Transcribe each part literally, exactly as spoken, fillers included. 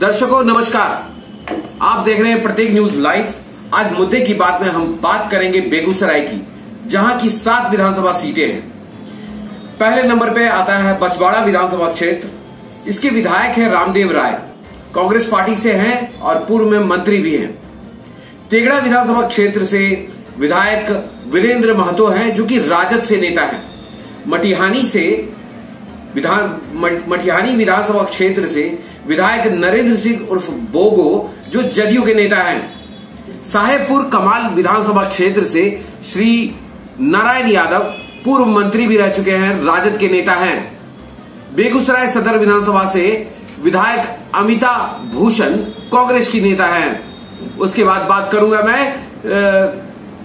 दर्शकों नमस्कार, आप देख रहे हैं प्रत्येक न्यूज लाइव। आज मुद्दे की बात में हम बात करेंगे बेगूसराय की, जहां की सात विधानसभा सीटें हैं। पहले नंबर पे आता है बछवाड़ा विधानसभा क्षेत्र। इसके विधायक हैं रामदेव राय, कांग्रेस पार्टी से हैं और पूर्व में मंत्री भी हैं। तेगड़ा विधानसभा क्षेत्र से विधायक वीरेंद्र महतो हैं, जो कि राजद से नेता हैं। मटिहानी से विधान मटिहानी विधानसभा क्षेत्र से विधायक नरेंद्र सिंह उर्फ बोगो, जो जदयू के नेता हैं। साहेबपुर कमाल विधानसभा क्षेत्र से श्री नारायण यादव, पूर्व मंत्री भी रह चुके हैं, राजद के नेता हैं। बेगूसराय सदर विधानसभा से विधायक अमिता भूषण, कांग्रेस की नेता हैं। उसके बाद बात करूंगा मैं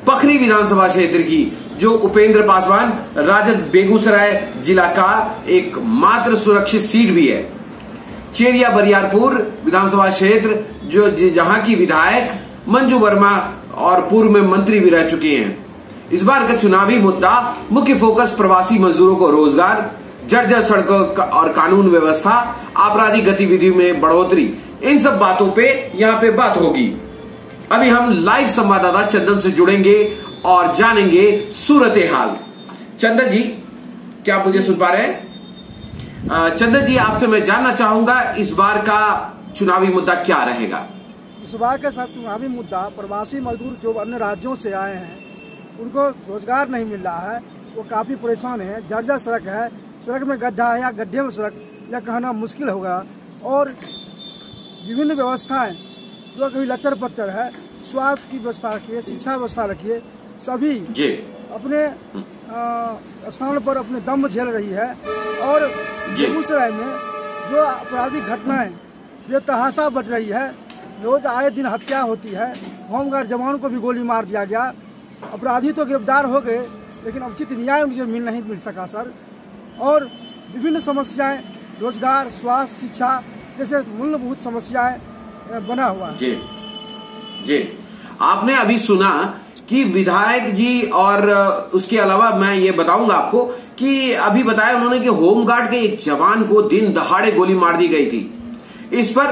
पखरी विधानसभा क्षेत्र की, जो उपेंद्र पासवान, राजद बेगूसराय जिला का एक मात्र सुरक्षित सीट भी है। चेरिया बरियारपुर विधानसभा क्षेत्र, जो जहां की विधायक मंजू वर्मा और पूर्व में मंत्री भी रह चुके हैं। इस बार का चुनावी मुद्दा मुख्य फोकस प्रवासी मजदूरों को रोजगार, जर्जर सड़कों और कानून व्यवस्था, आपराधिक गतिविधियों में बढ़ोतरी, इन सब बातों पे यहाँ पे बात होगी। अभी हम लाइव संवाददाता चंदन से जुड़ेंगे और जानेंगे सूरत हाल। चंदन जी, क्या आप मुझे सुन पा रहे हैं? चंदन जी, आपसे मैं जानना चाहूंगा, इस बार का चुनावी मुद्दा क्या रहेगा? इस बार का चुनावी मुद्दा प्रवासी मजदूर जो अन्य राज्यों से आए हैं, उनको रोजगार नहीं मिल रहा है, वो काफ़ी परेशान है। जर्जर सड़क है, सड़क में गड्ढा है या गड्ढे में सड़क, यह कहना मुश्किल होगा। और विभिन्न व्यवस्थाएं जो कभी लचर पचर है, स्वास्थ्य की व्यवस्था रखिए, शिक्षा व्यवस्था रखिए, सभी अपने स्थान पर अपने दम झेल रही है। और बेगूसराय में जो आपराधिक घटनाएं बेतहाशा बढ़ रही है, रोज आए दिन हत्या होती है, होमगार्ड जवानों को भी गोली मार दिया गया, अपराधी तो गिरफ्तार हो गए, लेकिन उचित न्याय मुझे मिल नहीं मिल सका सर। और विभिन्न समस्याएं रोजगार, स्वास्थ्य, शिक्षा जैसे मूलभूत समस्याएं बना हुआ है। जी जी, आपने अभी सुना कि विधायक जी, और उसके अलावा मैं ये बताऊंगा आपको कि अभी बताया उन्होंने कि होमगार्ड के एक जवान को दिन दहाड़े गोली मार दी गई थी। इस पर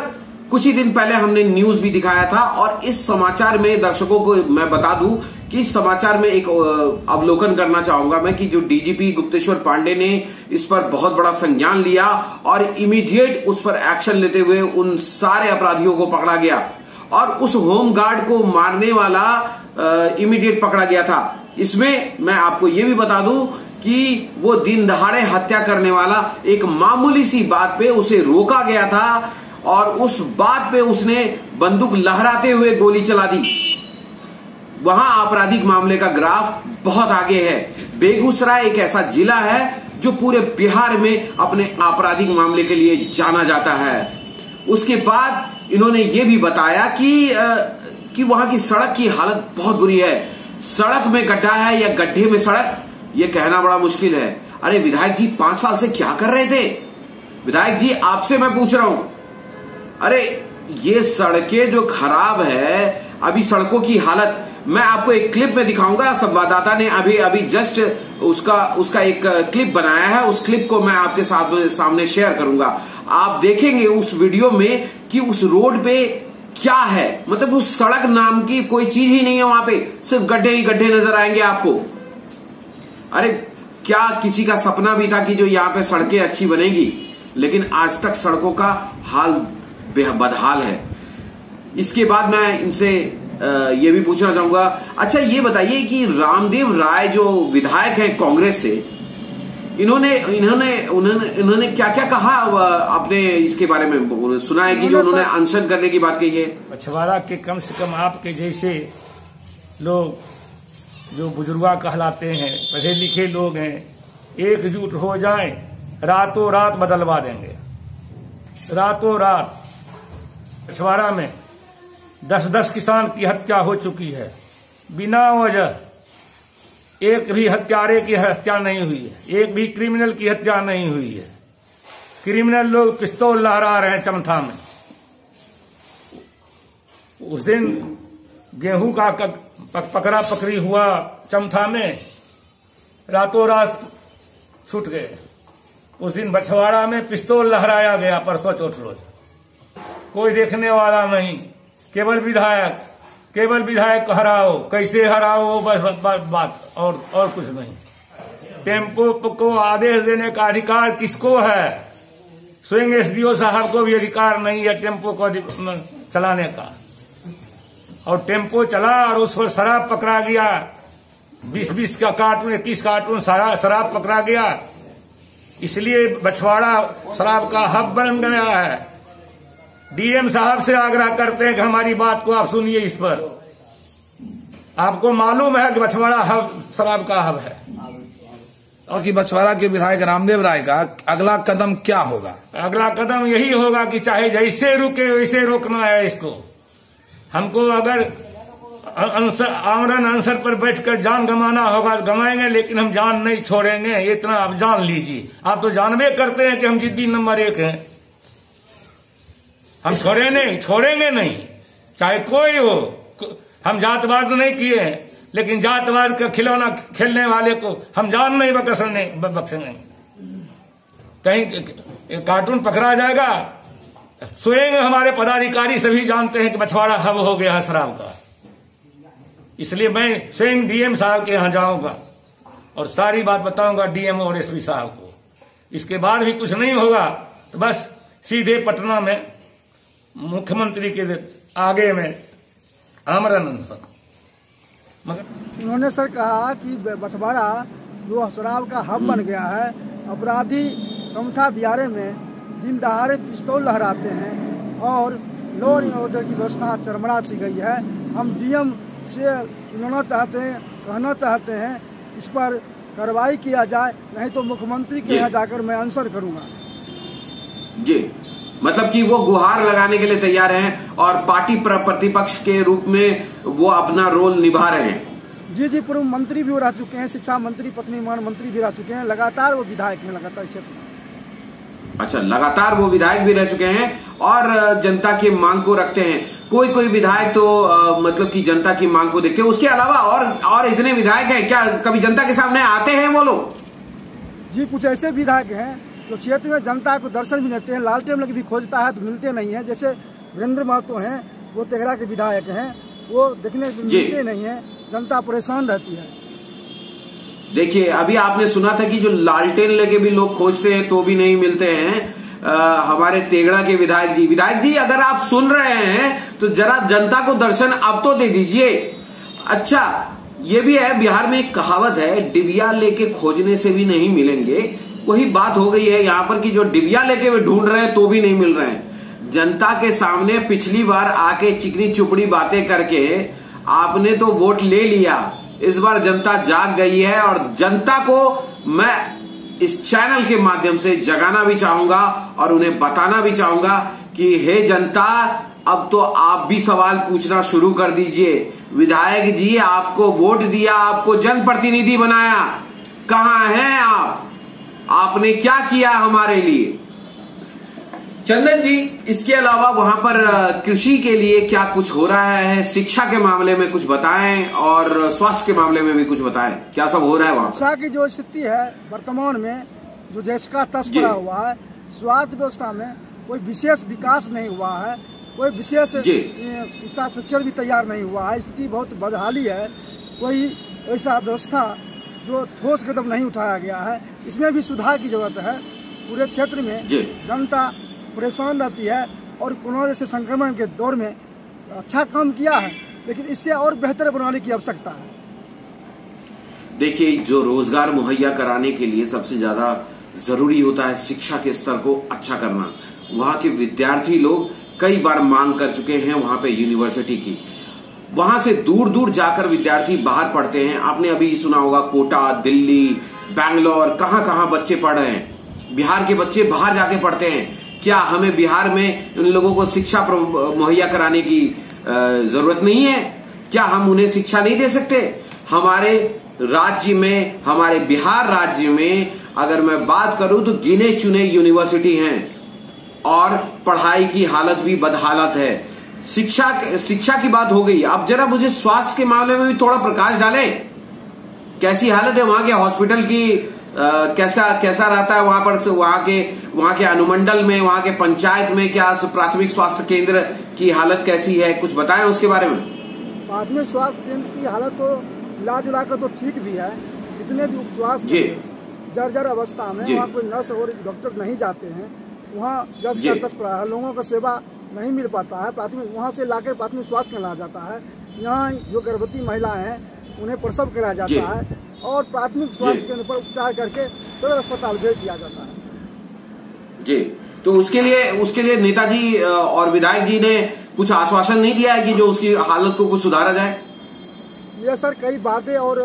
कुछ ही दिन पहले हमने न्यूज भी दिखाया था। और इस समाचार में दर्शकों को मैं बता दूं कि इस समाचार में एक अवलोकन करना चाहूंगा मैं कि जो डीजीपी गुप्तेश्वर पांडे ने इस पर बहुत बड़ा संज्ञान लिया और इमीडिएट उस पर एक्शन लेते हुए उन सारे अपराधियों को पकड़ा गया, और उस होमगार्ड को मारने वाला इमीडिएट पकड़ा गया था। इसमें मैं आपको ये भी बता दूं कि वो दिन दहाड़े हत्या करने वाला एक मामूली सी बात पे उसे रोका गया था, और उस बात पे उसने बंदूक लहराते हुए गोली चला दी। वहां आपराधिक मामले का ग्राफ बहुत आगे है। बेगूसराय एक ऐसा जिला है जो पूरे बिहार में अपने आपराधिक मामले के लिए जाना जाता है। उसके बाद इन्होंने ये भी बताया कि आ, कि वहां की सड़क की हालत बहुत बुरी है। सड़क में गड्ढा है या गड्ढे में सड़क, यह कहना बड़ा मुश्किल है। अरे विधायक जी, पांच साल से क्या कर रहे थे? विधायक जी, आपसे मैं पूछ रहा हूं, अरे ये सड़कें जो खराब है, अभी सड़कों की हालत मैं आपको एक क्लिप में दिखाऊंगा। संवाददाता ने अभी अभी जस्ट उसका उसका एक क्लिप बनाया है, उस क्लिप को मैं आपके साथ सामने शेयर करूंगा। आप देखेंगे उस वीडियो में कि उस रोड पे क्या है, मतलब उस सड़क नाम की कोई चीज ही नहीं है, वहां पे सिर्फ गड्ढे ही गड्ढे नजर आएंगे आपको। अरे क्या किसी का सपना भी था कि जो यहाँ पे सड़कें अच्छी बनेगी, लेकिन आज तक सड़कों का हाल बदहाल है। इसके बाद मैं इनसे ये भी पूछना चाहूंगा, अच्छा ये बताइए कि रामदेव राय जो विधायक हैं कांग्रेस से, इन्होंने इन्होंने उन्होंने इन्होंने क्या क्या कहा आपने इसके बारे में सुना है कि जो उन्होंने अनशन करने की बात कही है? बछवाड़ा के कम से कम आपके जैसे लोग जो बुजुर्गा कहलाते हैं, पढ़े लिखे लोग हैं, एकजुट हो जाए, रातों रात बदलवा देंगे। रातों रात बछवाड़ा में दस दस किसान की हत्या हो चुकी है, बिना वजह। एक भी हत्यारे की हत्या नहीं हुई है, एक भी क्रिमिनल की हत्या नहीं हुई है। क्रिमिनल लोग पिस्तौल लहरा रहे हैं चमथा में। उस दिन गेहूं का पकड़ा पकड़ी हुआ चमथा में, रातों रात छूट गए। उस दिन बछवाड़ा में पिस्तौल लहराया गया, परसों चौथ रोज। कोई देखने वाला नहीं, केवल विधायक केवल विधायक हराओ, कैसे हराओ, बस बात, और और कुछ नहीं। टेम्पो को आदेश देने का अधिकार किसको है? स्वयं एसडीओ साहब को भी अधिकार नहीं है टेम्पो को चलाने का। और टेम्पो चला और उस पर शराब पकड़ा गया, बीस बीस का कार्टून, इक्कीस कार्टून सारा शराब पकड़ा गया। इसलिए बछवाड़ा शराब का हब बन गया है। डीएम साहब से आग्रह करते हैं कि हमारी बात को आप सुनिए। इस पर आपको मालूम है कि बछवाड़ा हब शराब का हब है। और कि बछवाड़ा के विधायक रामदेव राय का अगला कदम क्या होगा? अगला कदम यही होगा कि चाहे जैसे रुके वैसे रोकना है इसको। हमको अगर आमरण अनशन पर बैठकर जान गंवाना होगा गंवाएंगे, लेकिन हम जान नहीं छोड़ेंगे, इतना आप जान लीजिए। आप तो जानबे करते हैं कि हम जिद्दी नंबर एक हैं, हम छोड़े नहीं छोड़ेंगे नहीं, चाहे कोई हो। हम जातवाद नहीं किए हैं, लेकिन जातवाद का खिलौना खेलने वाले को हम जान नहीं बख्शने बख्शेंगे। कहीं कार्टून पकड़ा जाएगा। स्वयं हमारे पदाधिकारी सभी जानते हैं कि बछवाड़ा हब हो गया है शराब का। इसलिए मैं स्वयं डीएम साहब के यहाँ जाऊंगा और सारी बात बताऊंगा डीएम और एसपी साहब को। इसके बाद भी कुछ नहीं होगा तो बस सीधे पटना में मुख्यमंत्री के आगे में आमरण अनशन। मगर उन्होंने सर कहा कि बछवाड़ा जो शराब का हब बन गया है, अपराधी समथा दियारे में दिन दहाड़े पिस्तौल लहराते हैं और लॉ एंड ऑर्डर की व्यवस्था चरमरा सी गई है। हम डीएम से सुनना चाहते हैं, कहना चाहते हैं इस पर कार्रवाई किया जाए, नहीं तो मुख्यमंत्री के यहाँ जाकर मैं आंसर करूँगा। जी मतलब कि वो गुहार लगाने के लिए तैयार हैं और पार्टी प्रतिपक्ष के रूप में वो अपना रोल निभा रहे हैं। जी जी पूर्व मंत्री भी रह चुके हैं, शिक्षा मंत्री, पत्नी मान मंत्री भी रह चुके हैं, लगातार वो विधायक हैं, लगातार क्षेत्र में। अच्छा, लगातार वो विधायक भी रह चुके हैं और जनता की मांग को रखते हैं। कोई कोई विधायक तो आ, मतलब कि जनता की मांग को देखते हैं। उसके अलावा और और इतने विधायक हैं, क्या कभी जनता के सामने आते हैं वो लोग? जी कुछ ऐसे विधायक हैं जो क्षेत्र में जनता को दर्शन भी देते हैं, लालटेन लग भी खोजता है तो मिलते नहीं है। जैसे वीरेंद्र महतो हैं, वो तेगड़ा के विधायक हैं, वो देखने को मिलते नहीं है, जनता परेशान रहती है। देखिए अभी आपने सुना था कि जो लालटेन लेके भी लोग खोजते हैं तो भी नहीं मिलते हैं। आ, हमारे तेगड़ा के विधायक जी विधायक जी अगर आप सुन रहे हैं तो जरा जनता को दर्शन आप तो दे दीजिए। अच्छा ये भी है, बिहार में एक कहावत है, डिबिया लेके खोजने से भी नहीं मिलेंगे। वही बात हो गई है यहाँ पर कि जो डिबिया लेके वे ढूंढ रहे हैं तो भी नहीं मिल रहे हैं। जनता के सामने पिछली बार आके चिकनी चुपड़ी बातें करके आपने तो वोट ले लिया, इस बार जनता जाग गई है। और जनता को मैं इस चैनल के माध्यम से जगाना भी चाहूंगा और उन्हें बताना भी चाहूंगा कि हे जनता, अब तो आप भी सवाल पूछना शुरू कर दीजिए। विधायक जी आपको वोट दिया, आपको जनप्रतिनिधि बनाया, कहाँ हैं आप? आपने क्या किया हमारे लिए? चंदन जी, इसके अलावा वहां पर कृषि के लिए क्या कुछ हो रहा है? शिक्षा के मामले में कुछ बताएं और स्वास्थ्य के मामले में भी कुछ बताएं, क्या सब हो रहा है वहाँ? शिक्षा की जो स्थिति है वर्तमान में, जो जैसका तस पड़ा हुआ है। स्वास्थ्य व्यवस्था में कोई विशेष विकास नहीं हुआ है, कोई विशेष इंफ्रास्ट्रक्चर भी तैयार नहीं हुआ है। स्थिति बहुत बदहाली है, कोई ऐसा व्यवस्था जो ठोस कदम नहीं उठाया गया है, इसमें भी सुधार की जरूरत है। पूरे क्षेत्र में जनता परेशान रहती है और कोरोना जैसे संक्रमण के दौर में अच्छा काम किया है, लेकिन इससे और बेहतर बनाने की आवश्यकता है। देखिए जो रोजगार मुहैया कराने के लिए सबसे ज्यादा जरूरी होता है शिक्षा के स्तर को अच्छा करना। वहाँ के विद्यार्थी लोग कई बार मांग कर चुके हैं वहाँ पे यूनिवर्सिटी की, वहां से दूर दूर जाकर विद्यार्थी बाहर पढ़ते हैं। आपने अभी सुना होगा कोटा, दिल्ली, बैंगलोर, कहाँ कहाँ बच्चे पढ़ रहे हैं। बिहार के बच्चे बाहर जाके पढ़ते हैं। क्या हमें बिहार में उन लोगों को शिक्षा मुहैया कराने की जरूरत नहीं है? क्या हम उन्हें शिक्षा नहीं दे सकते? हमारे राज्य में, हमारे बिहार राज्य में अगर मैं बात करूं तो गिने चुने यूनिवर्सिटी हैं और पढ़ाई की हालत भी बदहालत है। शिक्षा शिक्षा की बात हो गई, अब जरा मुझे स्वास्थ्य के मामले में भी थोड़ा प्रकाश डालें। कैसी हालत है वहां के हॉस्पिटल की, Uh, कैसा कैसा रहता है वहां पर, वहां के वहां के अनुमंडल में, वहां के पंचायत में क्या प्राथमिक स्वास्थ्य केंद्र की हालत कैसी है, कुछ बताएं उसके बारे में। प्राथमिक स्वास्थ्य केंद्र की हालत तो लाजुला का तो ठीक भी है, जितने भी उपस्वास्थ्य जर्जर जर अवस्था में, वहाँ कोई नर्स और डॉक्टर नहीं जाते हैं, वहाँ जस का तस पड़ा है, लोगों को सेवा नहीं मिल पाता है। प्राथमिक वहाँ से लाकर प्राथमिक स्वास्थ्य में लाया जाता है। यहाँ जो गर्भवती महिलाएं हैं उन्हें प्रसव कराया जाता है और प्राथमिक स्वास्थ्य केंद्र पर उपचार करके सदर अस्पताल भेज दिया जाता है। जी, तो उसके लिए उसके लिए नेताजी और विधायक जी ने कुछ आश्वासन नहीं दिया है कि जो उसकी हालत को कुछ सुधारा जाए। यह सर कई बातें और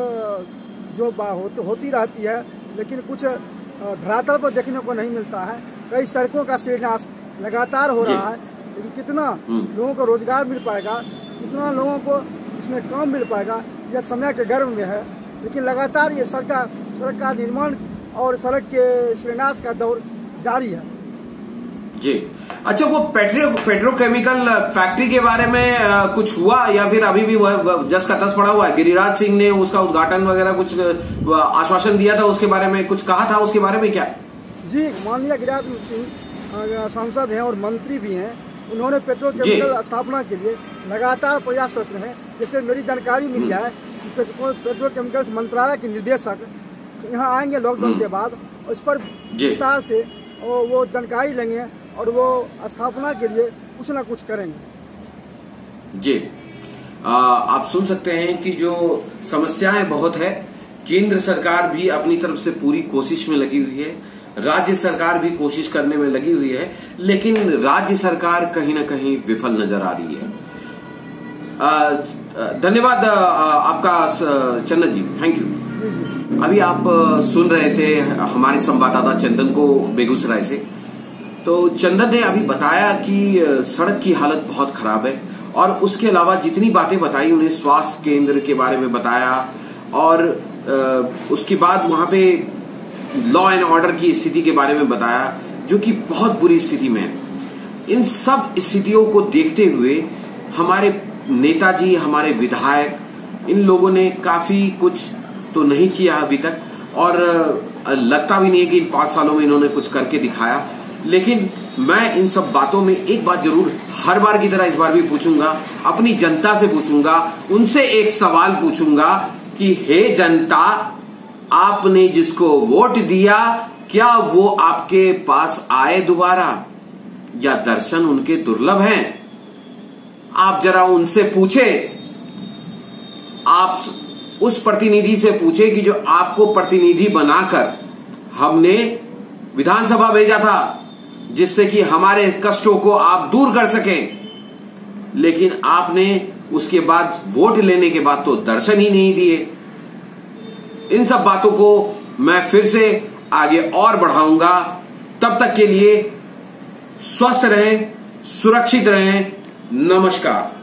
जो बात होती रहती है, लेकिन कुछ धरातल पर देखने को नहीं मिलता है। कई सड़कों का शिलान्यास लगातार हो रहा है, लेकिन कितना लोगों को रोजगार मिल पाएगा, कितना लोगों को इसमें काम मिल पाएगा, यह समय के गर्भ में है। लेकिन लगातार ये सरकार सड़क का निर्माण और सड़क के शिलान्यास का दौर जारी है। जी, अच्छा, वो पेट्रो पेट्रोकेमिकल फैक्ट्री के बारे में आ, कुछ हुआ या फिर अभी भी जस का तस पड़ा हुआ है? गिरिराज सिंह ने उसका उद्घाटन वगैरह कुछ आश्वासन दिया था, उसके बारे में कुछ कहा था, उसके बारे में क्या? जी, माननीय गिरिराज सिंह सांसद हैं और मंत्री भी हैं। उन्होंने पेट्रोकेमिकल स्थापना के लिए लगातार प्रयासरत रहे। जैसे मेरी जानकारी मिली है, पेट्रोकेमिकल्स मंत्रालय के निदेशक यहाँ आएंगे लॉकडाउन के बाद, इस पर विस्तार से वो जानकारी लेंगे और वो स्थापना के लिए कुछ न कुछ करेंगे। जी, आ, आप सुन सकते हैं कि जो समस्याएं बहुत है, केंद्र सरकार भी अपनी तरफ से पूरी कोशिश में लगी हुई है, राज्य सरकार भी कोशिश करने में लगी हुई है, लेकिन राज्य सरकार कहीं न कहीं विफल नजर आ रही है। आ, धन्यवाद आपका चंदन जी, थैंक यू। अभी आप सुन रहे थे हमारे संवाददाता चंदन को बेगूसराय से। तो चंदन ने अभी बताया कि सड़क की हालत बहुत खराब है, और उसके अलावा जितनी बातें बताई उन्हें स्वास्थ्य केंद्र के बारे में बताया, और उसके बाद वहां पे लॉ एंड ऑर्डर की स्थिति के बारे में बताया जो कि बहुत बुरी स्थिति में है। इन सब स्थितियों को देखते हुए हमारे नेताजी, हमारे विधायक, इन लोगों ने काफी कुछ तो नहीं किया अभी तक, और लगता भी नहीं है कि इन पांच सालों में इन्होंने कुछ करके दिखाया। लेकिन मैं इन सब बातों में एक बात जरूर हर बार की तरह इस बार भी पूछूंगा, अपनी जनता से पूछूंगा, उनसे एक सवाल पूछूंगा कि हे जनता, आपने जिसको वोट दिया क्या वो आपके पास आए दोबारा, या दर्शन उनके दुर्लभ हैं? आप जरा उनसे पूछे, आप उस प्रतिनिधि से पूछे कि जो आपको प्रतिनिधि बनाकर हमने विधानसभा भेजा था, जिससे कि हमारे कष्टों को आप दूर कर सकें, लेकिन आपने उसके बाद वोट लेने के बाद तो दर्शन ही नहीं दिए। इन सब बातों को मैं फिर से आगे और बढ़ाऊंगा। तब तक के लिए स्वस्थ रहें, सुरक्षित रहें। नमस्कार।